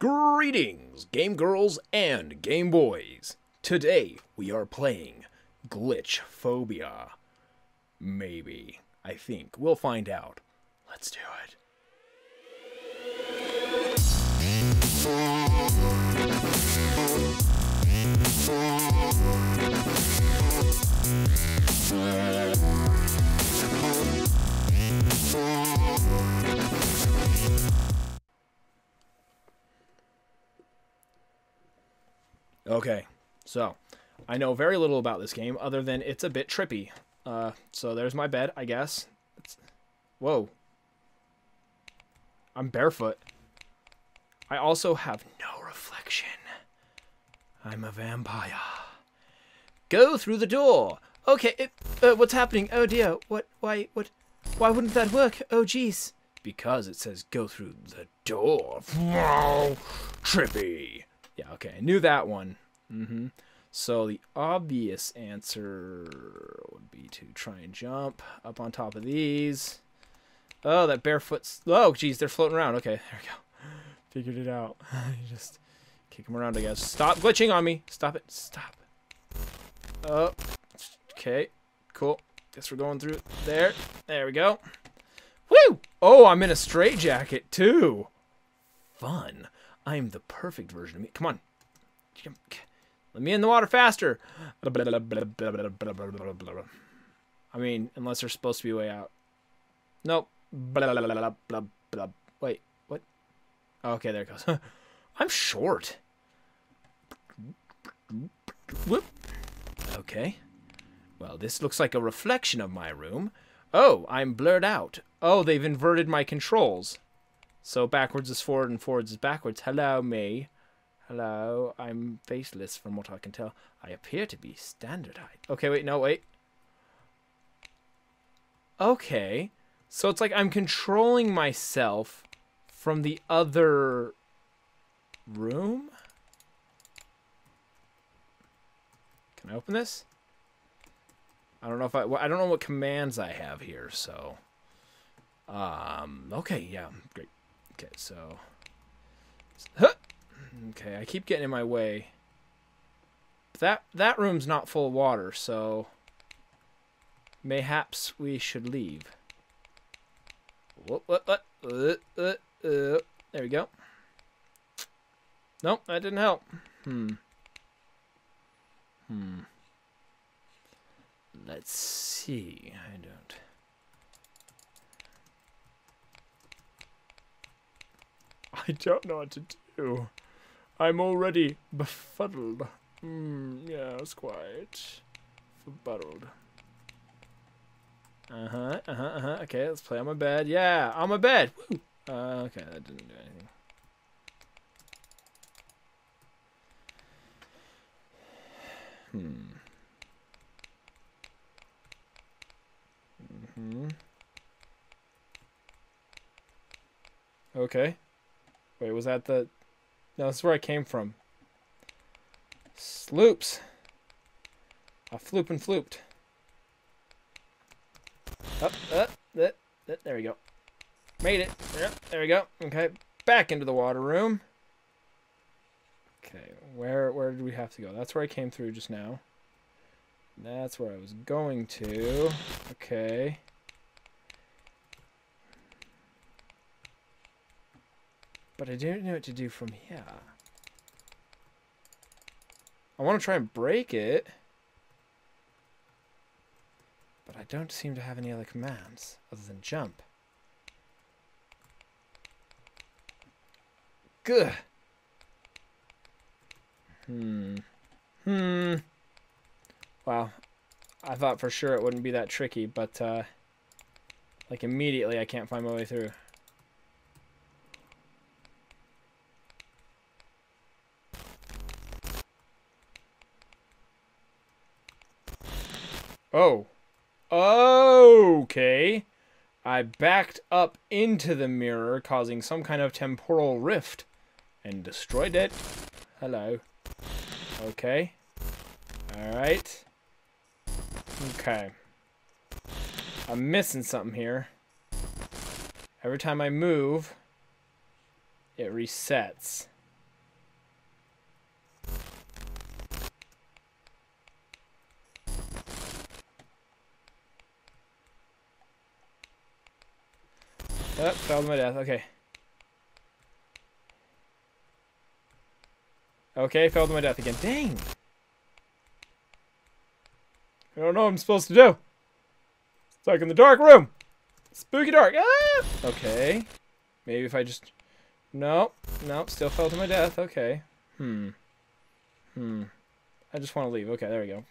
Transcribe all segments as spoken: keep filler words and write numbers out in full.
Greetings, Game Girls and Game Boys! Today, we are playing Glitch Phobia. Maybe. I think. We'll find out. Let's do it. Okay, so I know very little about this game other than it's a bit trippy. Uh, so there's my bed, I guess. It's, whoa. I'm barefoot. I also have no reflection. I'm a vampire. Go through the door. Okay, it, uh, what's happening? Oh dear, what, why, what, why wouldn't that work? Oh jeez. Because it says go through the door. Trippy. Yeah, okay, I knew that one. Mm-hmm. So the obvious answer would be to try and jump up on top of these. Oh, that barefoot's... Oh, geez, they're floating around. Okay, there we go. Figured it out. You just kick them around, I guess. Stop glitching on me. Stop it. Stop. Oh, okay. Cool. Guess we're going through there. There we go. Woo! Oh, I'm in a straitjacket, too. Fun. I'm the perfect version of me. Come on. Let me in the water faster. I mean, unless they're supposed to be way out. Nope. Wait, what? Okay, there it goes. I'm short. Whoop. Okay. Well, this looks like a reflection of my room. Oh, I'm blurred out. Oh, they've inverted my controls. So backwards is forward and forwards is backwards. Hello, me. Hello, I'm faceless from what I can tell. I appear to be standard height. Okay, wait, no, wait. Okay. So it's like I'm controlling myself from the other room? Can I open this? I don't know if I... I don't know what commands I have here, so... Um, okay, yeah, great. Okay, so... Huh! Okay, I keep getting in my way. That, that room's not full of water, so... Mayhaps we should leave. Whoop, whoop, whoop, whoop, whoop, whoop. There we go. Nope, that didn't help. Hmm. Hmm. Let's see. I don't... I don't know what to do. I'm already befuddled. Mm, yeah, it's quite befuddled. Uh-huh, uh-huh, uh-huh. Okay, let's play on my bed. Yeah, on my bed! Woo! Uh, okay, that didn't do anything. Hmm. Mm-hmm. Okay. Wait, was that the... No, that's where I came from. Sloops. I floop and flooped. Up, up, up, up, there we go. Made it. Yep, there we go. Okay, back into the water room. Okay, where where did we have to go? That's where I came through just now. That's where I was going to. Okay. But I don't know what to do from here. I want to try and break it. But I don't seem to have any other commands other than jump. Good. Hmm. Hmm. Wow. I thought for sure it wouldn't be that tricky, but uh, like immediately I can't find my way through. Oh. Okay, I backed up into the mirror, causing some kind of temporal rift, and destroyed it. Hello. Okay. Alright. Okay. I'm missing something here. Every time I move, it resets. Oh, fell to my death. Okay. Okay, fell to my death again. Dang! I don't know what I'm supposed to do. Stuck in the dark room. Spooky dark. Ah! Okay. Maybe if I just... Nope. Nope. Still fell to my death. Okay. Hmm. Hmm. I just want to leave. Okay, there we go.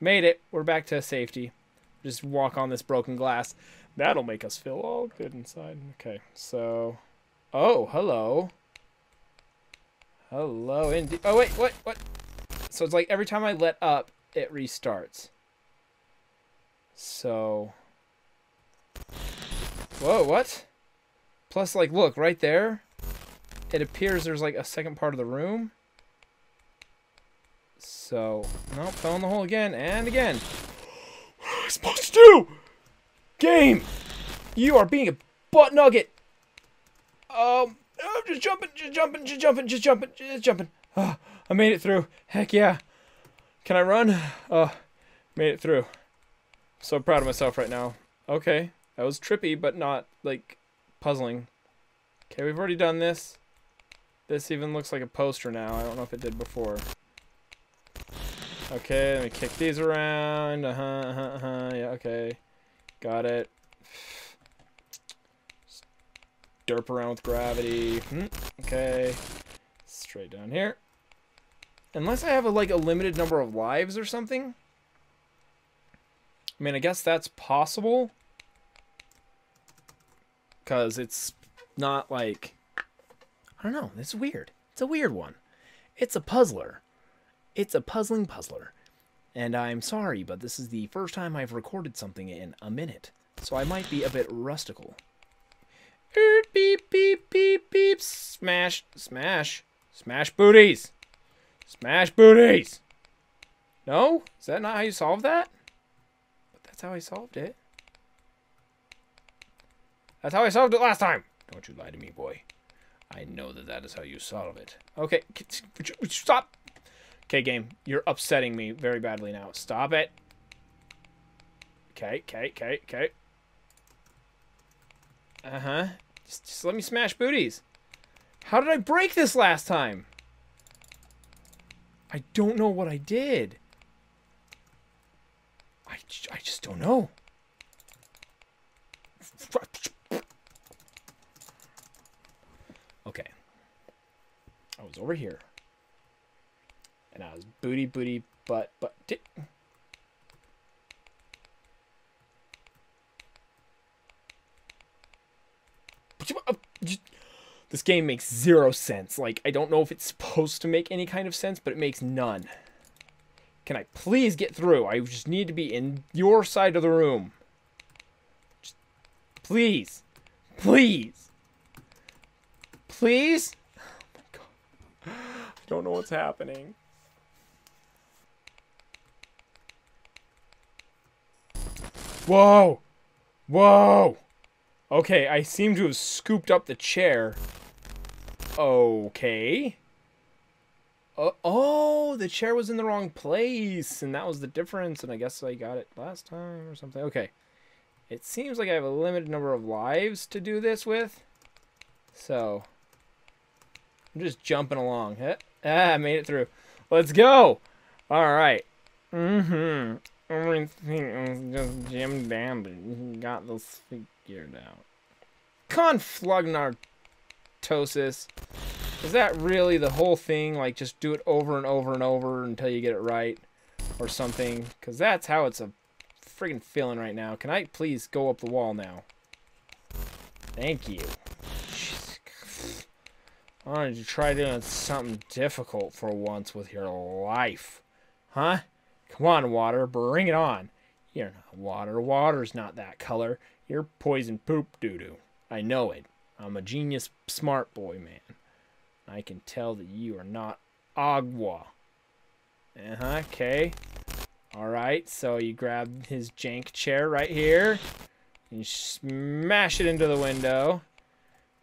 Made it. We're back to safety. Just walk on this broken glass. That'll make us feel all good inside. Okay, so... Oh, hello. Hello, indeed. Oh, wait, what, what? So it's like every time I let up, it restarts. So... Whoa, what? Plus, like, look, right there, it appears there's, like, a second part of the room. So, nope, fell in the hole again, and again. What am I supposed to do? Game, you are being a butt nugget. Um, I'm just jumping, just jumping, just jumping, just jumping, just jumping. Oh, I made it through. Heck yeah. Can I run? Oh, made it through. I'm so proud of myself right now. Okay, that was trippy, but not, like, puzzling. Okay, we've already done this. This even looks like a poster now. I don't know if it did before. Okay, let me kick these around. Uh-huh, uh-huh, uh-huh. Yeah, okay. Got it. Just derp around with gravity. Hmm. Okay. Straight down here. Unless I have, a, like, a limited number of lives or something. I mean, I guess that's possible. Because it's not, like... I don't know. It's weird. It's a weird one. It's a puzzler. It's a puzzling puzzler. And I'm sorry, but this is the first time I've recorded something in a minute. So I might be a bit rustical. Beep, beep, beep, beep. Smash, smash. Smash booties. Smash booties. No? Is that not how you solve that? But that's how I solved it. That's how I solved it last time. Don't you lie to me, boy. I know that that is how you solve it. Okay, stop. Okay, game, you're upsetting me very badly now. Stop it. Okay, okay, okay, okay. Uh-huh. Just, just let me smash booties. How did I break this last time? I don't know what I did. I, I just don't know. Okay. I was over here. And I was booty, booty, butt, butt, tit. This game makes zero sense. Like, I don't know if it's supposed to make any kind of sense, but it makes none. Can I please get through? I just need to be in your side of the room. Just, please. Please. Please? Oh my God. I don't know what's happening. Whoa! Whoa! Okay, I seem to have scooped up the chair. Okay. Uh, oh, the chair was in the wrong place, and that was the difference, and I guess I got it last time or something. Okay. It seems like I have a limited number of lives to do this with. So, I'm just jumping along. Ah, I made it through. Let's go! Alright. Mm-hmm. Everything was just jammed down, but you got this figured out. Conflugnartosis. Is that really the whole thing? Like, just do it over and over and over until you get it right or something? Because that's how it's a friggin' feeling right now. Can I please go up the wall now? Thank you. I wanted to try doing something difficult for once with your life. Huh? Come on, water, bring it on. You're not water. Water's not that color. You're poison poop doo-doo. I know it. I'm a genius smart boy, man. I can tell that you are not agua. Uh-huh, okay. Alright, so you grab his jank chair right here. And you smash it into the window.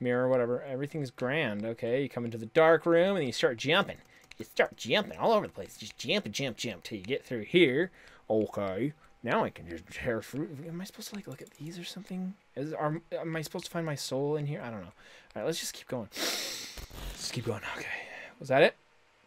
Mirror, whatever. Everything's grand, okay? You come into the dark room and you start jumping. You start jumping all over the place. Just jump and jump, jump till you get through here. Okay. Now I can hear hair fruit. Am I supposed to like look at these or something? Is are, am I supposed to find my soul in here? I don't know. All right, let's just keep going. Let's keep going. Okay, was that it?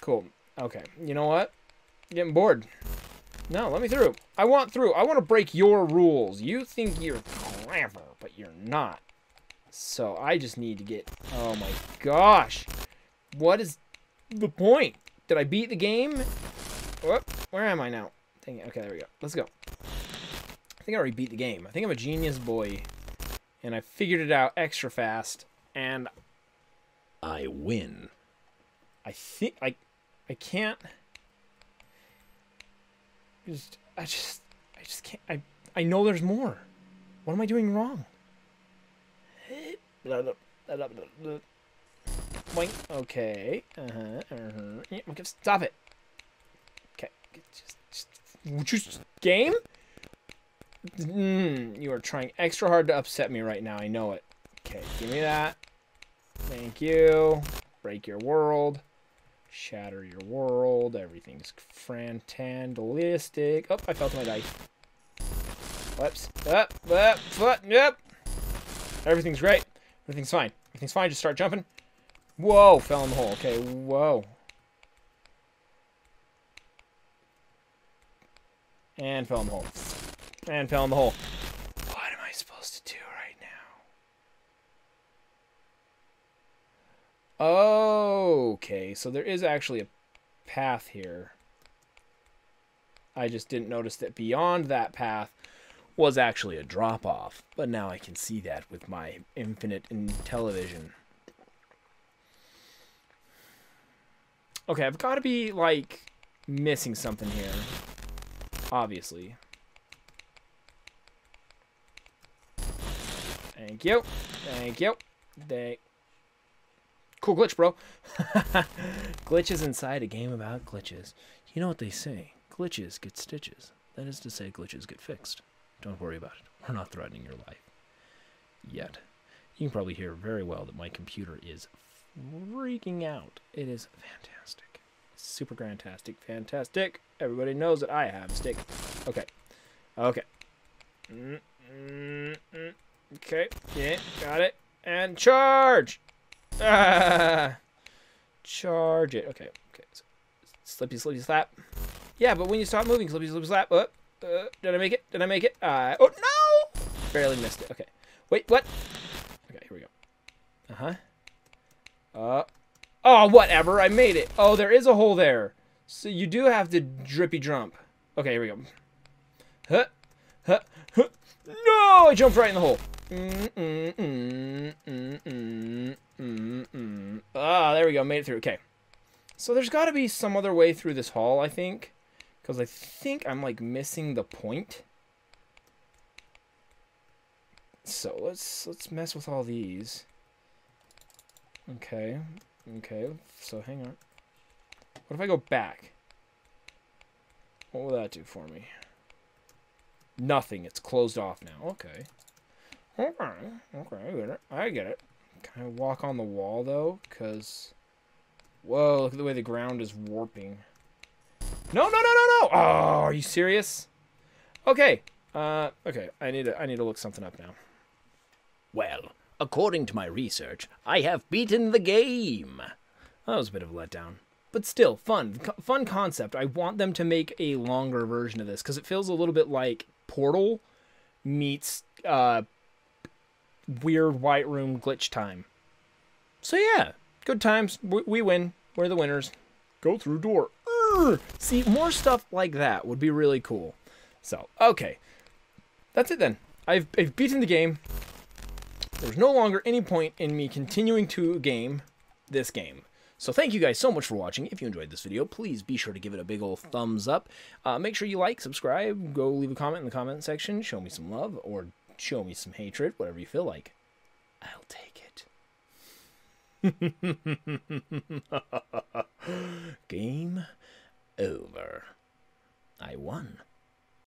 Cool. Okay, you know what? I'm getting bored. No, let me through. I want through. I want to break your rules. You think you're clever, but you're not. So I just need to get. Oh my gosh! What is the point? Did I beat the game? Whoop, where am I now? Dang it. Okay, there we go. Let's go. I think I already beat the game. I think I'm a genius boy, and I figured it out extra fast. And I win. I think I. I can't. Just, I just, I just can't. I, I know there's more. What am I doing wrong? Okay. Uh huh. Uh huh. Yeah, okay, stop it. Okay. Just, just, would you game? Mm, you are trying extra hard to upset me right now. I know it. Okay. Give me that. Thank you. Break your world. Shatter your world. Everything's frantandalistic. Oh, I fell to my dice. Whoops. Up, up, foot, yep. Everything's great. Everything's fine. Everything's fine. Just start jumping. Whoa, fell in the hole. Okay, whoa. And fell in the hole. And fell in the hole. What am I supposed to do right now? Okay, so there is actually a path here. I just didn't notice that beyond that path was actually a drop-off, but now I can see that with my infinite Intellivision. Okay, I've got to be, like, missing something here, obviously. Thank you. Thank you. They... Cool glitch, bro. Glitches inside a game about glitches. You know what they say. Glitches get stitches. That is to say, glitches get fixed. Don't worry about it. We're not threatening your life. Yet. You can probably hear very well that my computer is freaking out. It is fantastic. Super grantastic. Fantastic. Everybody knows that I have a stick. Okay. Okay. Mm, mm, mm. Okay. Yeah. Got it. And charge! Ah! Charge it. Okay. Okay. So, slippy, slippy, slap. Yeah, but when you stop moving, slippy, slippy, slap. Up. Uh, did I make it? Did I make it? Uh, oh, no! Barely missed it. Okay. Wait, what? Okay, here we go. Uh-huh. Uh, oh, whatever. I made it. Oh, there is a hole there. So you do have to drippy jump. Okay, here we go. Huh? Huh? Huh? No! I jumped right in the hole. Mm-mm-mm-mm-mm-mm-mm-mm. Ah, there we go. Made it through. Okay. So there's got to be some other way through this hall, I think. Because I think I'm, like, missing the point. So, let's let's mess with all these. Okay. Okay. So, hang on. What if I go back? What will that do for me? Nothing. It's closed off now. Okay. Okay. Okay, I get it. I get it. Can I walk on the wall, though? Because... Whoa, look at the way the ground is warping. No, no, no, no, no! Oh, are you serious? Okay. Uh, okay, I need to, I need to look something up now. Well, according to my research, I have beaten the game. That was a bit of a letdown. But still, fun. Fun concept. I want them to make a longer version of this, because it feels a little bit like Portal meets uh, Weird White Room Glitch Time. So yeah, good times. We, we win. We're the winners. Go through door. See, more stuff like that would be really cool. So, okay. That's it then. I've, I've beaten the game. There's no longer any point in me continuing to game this game. So thank you guys so much for watching. If you enjoyed this video, please be sure to give it a big old thumbs up. Uh, make sure you like, subscribe, go leave a comment in the comment section. Show me some love or show me some hatred, whatever you feel like. I'll take it. Game over. I won.